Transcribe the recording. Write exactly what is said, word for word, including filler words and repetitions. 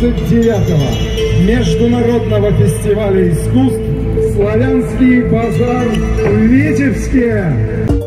двадцать девятого международного фестиваля искусств «Славянский базар» в Витебске.